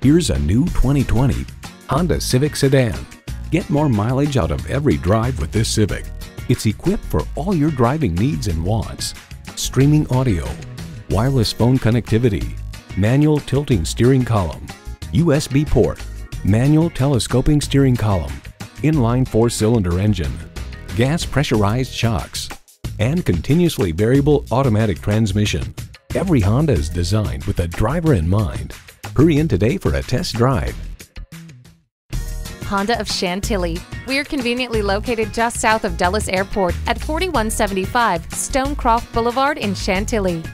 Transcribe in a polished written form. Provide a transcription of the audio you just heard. Here's a new 2020 Honda Civic sedan. Get more mileage out of every drive with this Civic. It's equipped for all your driving needs and wants. Streaming audio, wireless phone connectivity, manual tilting steering column, USB port, manual telescoping steering column, inline four-cylinder engine, gas pressurized shocks, and continuously variable automatic transmission. Every Honda is designed with a driver in mind. Hurry in today for a test drive. Honda of Chantilly. We're conveniently located just south of Dulles Airport at 4175 Stonecroft Boulevard in Chantilly.